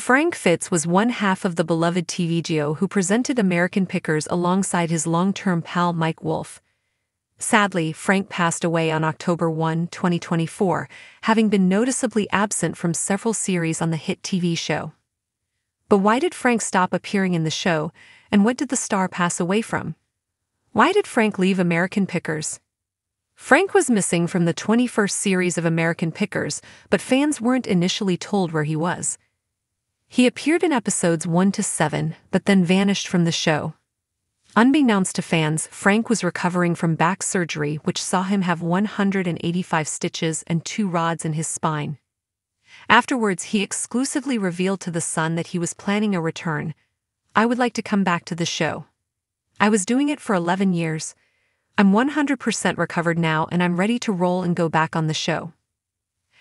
Frank Fritz was one half of the beloved TV duo who presented American Pickers alongside his long-term pal Mike Wolfe. Sadly, Frank passed away on October 1, 2024, having been noticeably absent from several series on the hit TV show. But why did Frank stop appearing in the show, and what did the star pass away from? Why did Frank leave American Pickers? Frank was missing from the 21st series of American Pickers, but fans weren't initially told where he was. He appeared in episodes 1 to 7, but then vanished from the show. Unbeknownst to fans, Frank was recovering from back surgery, which saw him have 185 stitches and 2 rods in his spine. Afterwards, he exclusively revealed to The Sun that he was planning a return. "I would like to come back to the show. I was doing it for 11 years. I'm 100% recovered now and I'm ready to roll and go back on the show."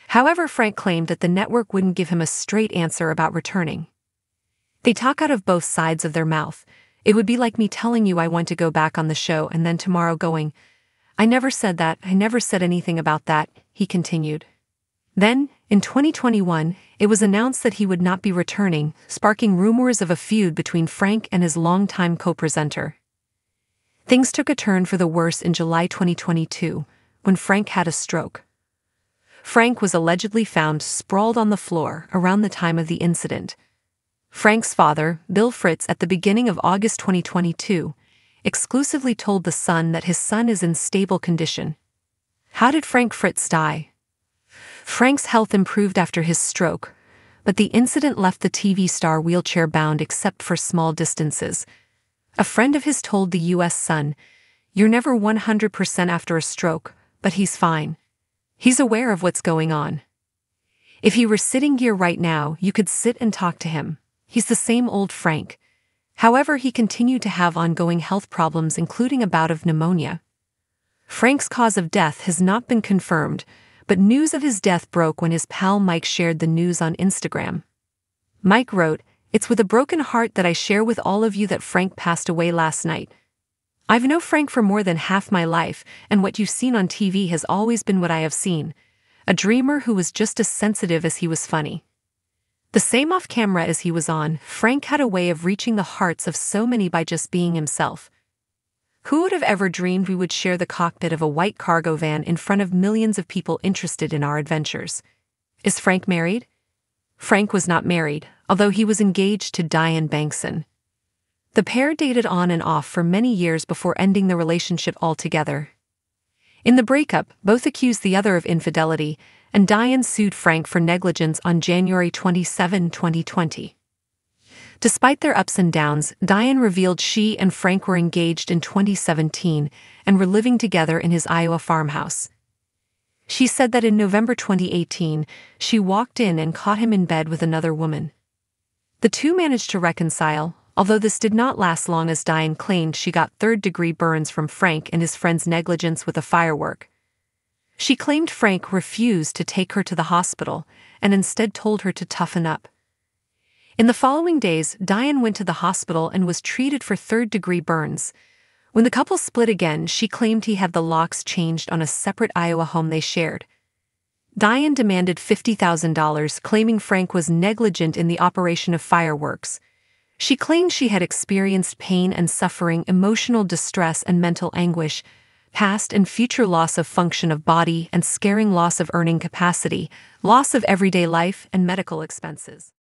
However, Frank claimed that the network wouldn't give him a straight answer about returning. "They talk out of both sides of their mouth. It would be like me telling you I want to go back on the show and then tomorrow going, 'I never said that, I never said anything about that,'" he continued. Then, in 2021, it was announced that he would not be returning, sparking rumors of a feud between Frank and his longtime co-presenter. Things took a turn for the worse in July 2022, when Frank had a stroke. Frank was allegedly found sprawled on the floor around the time of the incident. Frank's father, Bill Fritz, at the beginning of August 2022, exclusively told The Sun that his son is in stable condition. How did Frank Fritz die? Frank's health improved after his stroke, but the incident left the TV star wheelchair-bound except for small distances. A friend of his told the U.S. Sun, "You're never 100% after a stroke, but he's fine. He's aware of what's going on. If he were sitting here right now, you could sit and talk to him. He's the same old Frank." However, he continued to have ongoing health problems, including a bout of pneumonia. Frank's cause of death has not been confirmed, but news of his death broke when his pal Mike shared the news on Instagram. Mike wrote, "It's with a broken heart that I share with all of you that Frank passed away last night. I've known Frank for more than half my life, and what you've seen on TV has always been what I have seen, a dreamer who was just as sensitive as he was funny." The same off-camera as he was on, Frank had a way of reaching the hearts of so many by just being himself. Who would have ever dreamed we would share the cockpit of a white cargo van in front of millions of people interested in our adventures? Is Frank married? Frank was not married, although he was engaged to Diane Bankson. The pair dated on and off for many years before ending the relationship altogether. In the breakup, both accused the other of infidelity, and Diane sued Frank for negligence on January 27, 2020. Despite their ups and downs, Diane revealed she and Frank were engaged in 2017 and were living together in his Iowa farmhouse. She said that in November 2018, she walked in and caught him in bed with another woman. The two managed to reconcile, although this did not last long, as Diane claimed she got third-degree burns from Frank and his friend's negligence with a firework. She claimed Frank refused to take her to the hospital and instead told her to toughen up. In the following days, Diane went to the hospital and was treated for third-degree burns. When the couple split again, she claimed he had the locks changed on a separate Iowa home they shared. Diane demanded $50,000, claiming Frank was negligent in the operation of fireworks. She claimed she had experienced pain and suffering, emotional distress and mental anguish, past and future loss of function of body and scarring, loss of earning capacity, loss of everyday life and medical expenses.